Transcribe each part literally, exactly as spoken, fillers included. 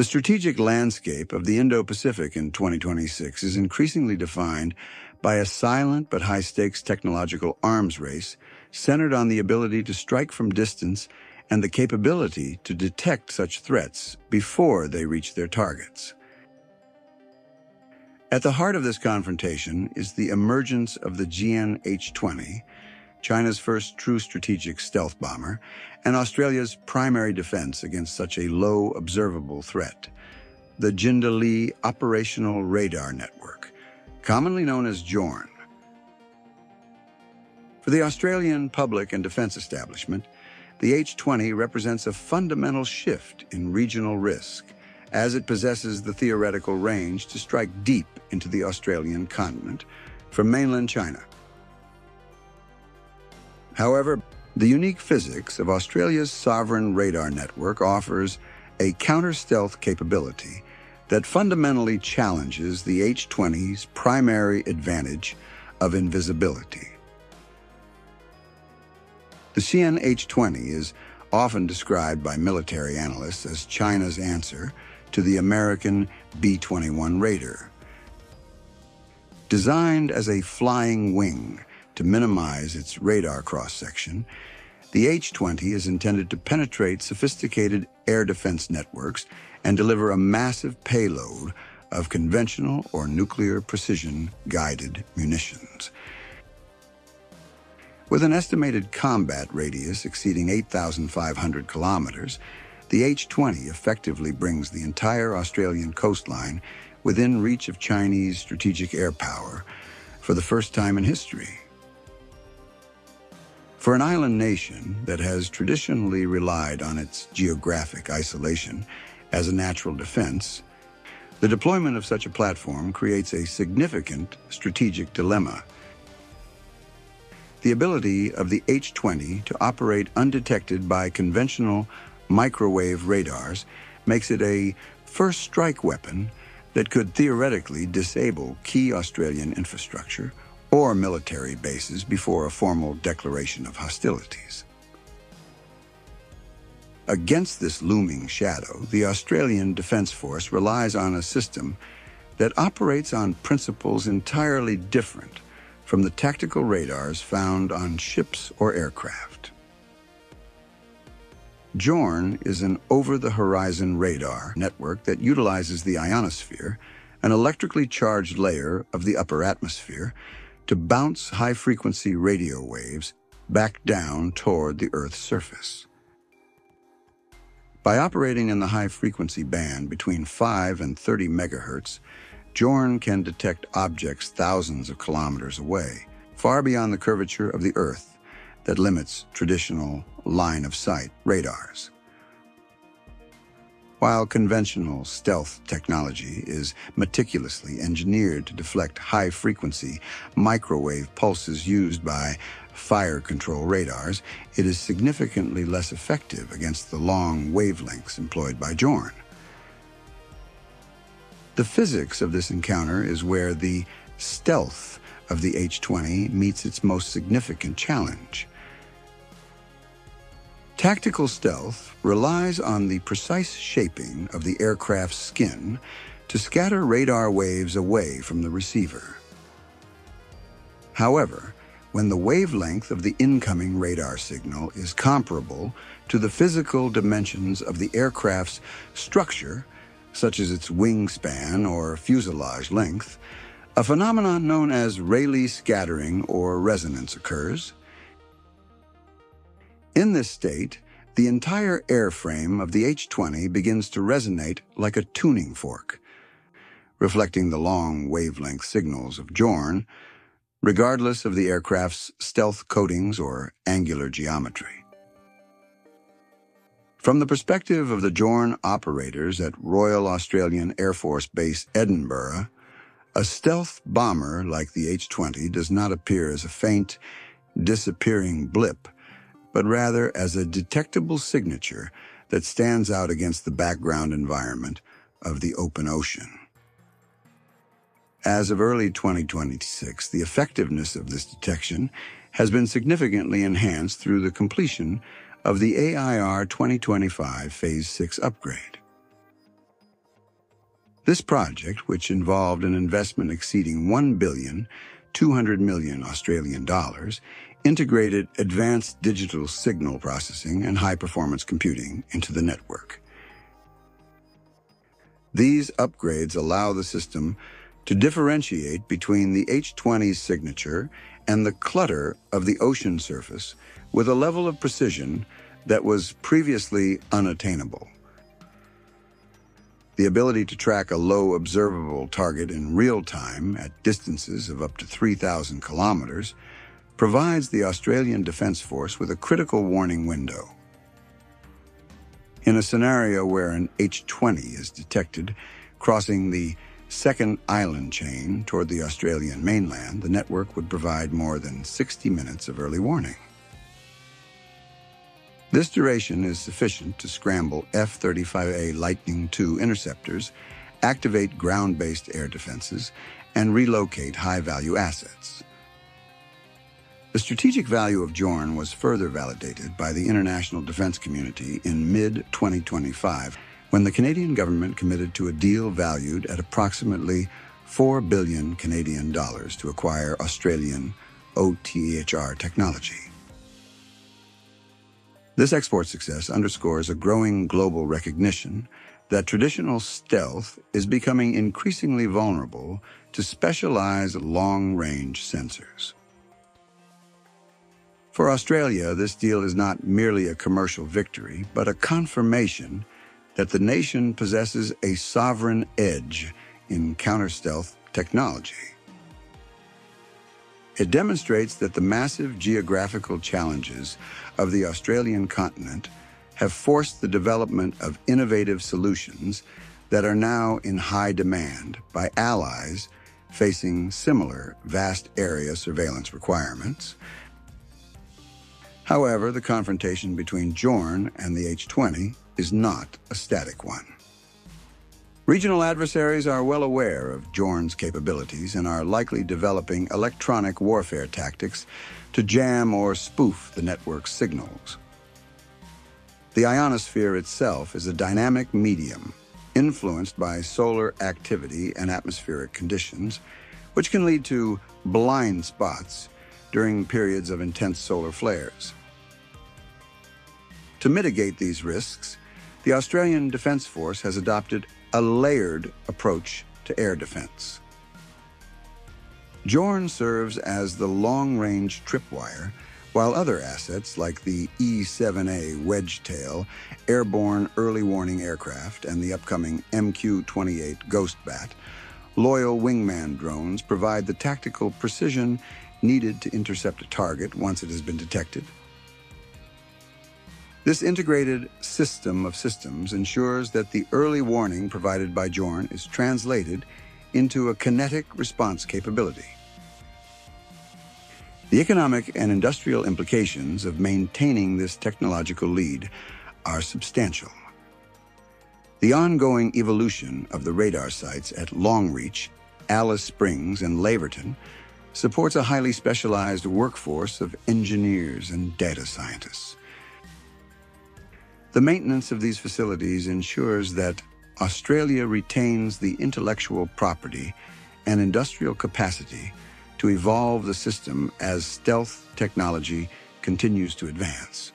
The strategic landscape of the Indo-Pacific in twenty twenty-six is increasingly defined by a silent but high-stakes technological arms race centered on the ability to strike from distance and the capability to detect such threats before they reach their targets. At the heart of this confrontation is the emergence of the Xian H twenty, China's first true strategic stealth bomber, and Australia's primary defense against such a low observable threat, the Jindalee Operational Radar Network, commonly known as JORN. For the Australian public and defense establishment, the H twenty represents a fundamental shift in regional risk, as it possesses the theoretical range to strike deep into the Australian continent from mainland China. However, the unique physics of Australia's sovereign radar network offers a counter-stealth capability that fundamentally challenges the H twenty's primary advantage of invisibility. The Xian H twenty is often described by military analysts as China's answer to the American B twenty-one Raider. Designed as a flying wing to minimize its radar cross-section, the H twenty is intended to penetrate sophisticated air defense networks and deliver a massive payload of conventional or nuclear precision-guided munitions. With an estimated combat radius exceeding eight thousand five hundred kilometers, the H twenty effectively brings the entire Australian coastline within reach of Chinese strategic air power for the first time in history. For an island nation that has traditionally relied on its geographic isolation as a natural defense, the deployment of such a platform creates a significant strategic dilemma. The ability of the H twenty to operate undetected by conventional microwave radars makes it a first strike weapon that could theoretically disable key Australian infrastructure or military bases before a formal declaration of hostilities. Against this looming shadow, the Australian Defence Force relies on a system that operates on principles entirely different from the tactical radars found on ships or aircraft. JORN is an over-the-horizon radar network that utilizes the ionosphere, an electrically charged layer of the upper atmosphere, to bounce high-frequency radio waves back down toward the Earth's surface. By operating in the high-frequency band between five and thirty megahertz, JORN can detect objects thousands of kilometers away, far beyond the curvature of the Earth that limits traditional line-of-sight radars. While conventional stealth technology is meticulously engineered to deflect high-frequency microwave pulses used by fire control radars, it is significantly less effective against the long wavelengths employed by JORN. The physics of this encounter is where the stealth of the H twenty meets its most significant challenge. Tactical stealth relies on the precise shaping of the aircraft's skin to scatter radar waves away from the receiver. However, when the wavelength of the incoming radar signal is comparable to the physical dimensions of the aircraft's structure, such as its wingspan or fuselage length, a phenomenon known as Rayleigh scattering or resonance occurs. In this state, the entire airframe of the H twenty begins to resonate like a tuning fork, reflecting the long wavelength signals of JORN, regardless of the aircraft's stealth coatings or angular geometry. From the perspective of the JORN operators at Royal Australian Air Force Base Edinburgh, a stealth bomber like the H twenty does not appear as a faint, disappearing blip, but rather as a detectable signature that stands out against the background environment of the open ocean. As of early twenty twenty-six, the effectiveness of this detection has been significantly enhanced through the completion of the A I R twenty twenty-five Phase six upgrade. This project, which involved an investment exceeding one billion two hundred million Australian dollars, integrated advanced digital signal processing and high-performance computing into the network. These upgrades allow the system to differentiate between the H twenty's signature and the clutter of the ocean surface with a level of precision that was previously unattainable. The ability to track a low observable target in real time at distances of up to three thousand kilometers provides the Australian Defence Force with a critical warning window. In a scenario where an H twenty is detected crossing the second island chain toward the Australian mainland, the network would provide more than sixty minutes of early warning. This duration is sufficient to scramble F thirty-five A Lightning two interceptors, activate ground-based air defenses, and relocate high-value assets. The strategic value of Jorn was further validated by the international defense community in mid twenty twenty-five, when the Canadian government committed to a deal valued at approximately four billion Canadian dollars to acquire Australian O T H R technology. This export success underscores a growing global recognition that traditional stealth is becoming increasingly vulnerable to specialized long-range sensors. For Australia, this deal is not merely a commercial victory, but a confirmation that the nation possesses a sovereign edge in counter-stealth technology. It demonstrates that the massive geographical challenges of the Australian continent have forced the development of innovative solutions that are now in high demand by allies facing similar vast area surveillance requirements. However, the confrontation between Jorn and the H twenty is not a static one. Regional adversaries are well aware of Jorn's capabilities and are likely developing electronic warfare tactics to jam or spoof the network's signals. The ionosphere itself is a dynamic medium influenced by solar activity and atmospheric conditions, which can lead to blind spots during periods of intense solar flares. To mitigate these risks, the Australian Defence Force has adopted a layered approach to air defence. Jorn serves as the long-range tripwire, while other assets like the E seven A Wedgetail, airborne early warning aircraft, and the upcoming M Q twenty-eight Ghost Bat, loyal wingman drones provide the tactical precision needed to intercept a target once it has been detected. This integrated system of systems ensures that the early warning provided by Jorn is translated into a kinetic response capability. The economic and industrial implications of maintaining this technological lead are substantial. The ongoing evolution of the radar sites at Longreach, Alice Springs, and Laverton supports a highly specialized workforce of engineers and data scientists. The maintenance of these facilities ensures that Australia retains the intellectual property and industrial capacity to evolve the system as stealth technology continues to advance.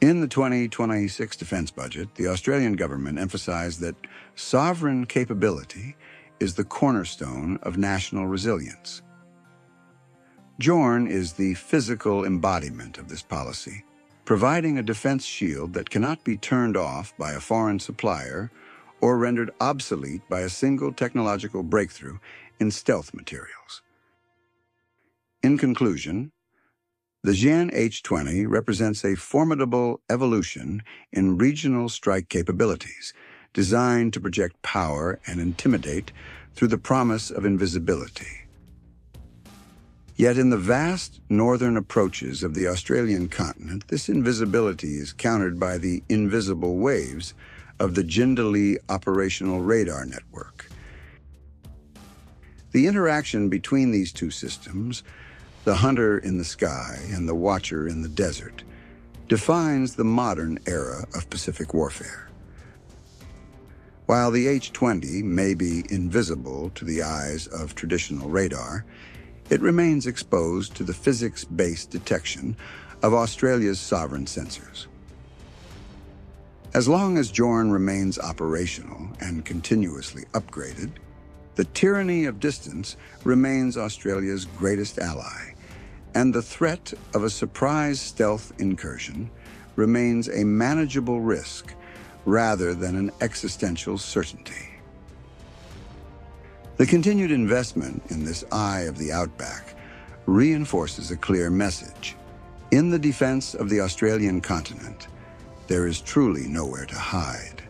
In the twenty twenty-six defence budget, the Australian government emphasised that sovereign capability is the cornerstone of national resilience. Jorn is the physical embodiment of this policy, providing a defense shield that cannot be turned off by a foreign supplier or rendered obsolete by a single technological breakthrough in stealth materials. In conclusion, the Xian H twenty represents a formidable evolution in regional strike capabilities, designed to project power and intimidate through the promise of invisibility. Yet in the vast northern approaches of the Australian continent, this invisibility is countered by the invisible waves of the Jindalee Operational Radar Network. The interaction between these two systems, the hunter in the sky and the watcher in the desert, defines the modern era of Pacific warfare. While the H twenty may be invisible to the eyes of traditional radar, it remains exposed to the physics-based detection of Australia's sovereign sensors. As long as JORN remains operational and continuously upgraded, the tyranny of distance remains Australia's greatest ally, and the threat of a surprise stealth incursion remains a manageable risk rather than an existential certainty. The continued investment in this eye of the outback reinforces a clear message. In the defense of the Australian continent, there is truly nowhere to hide.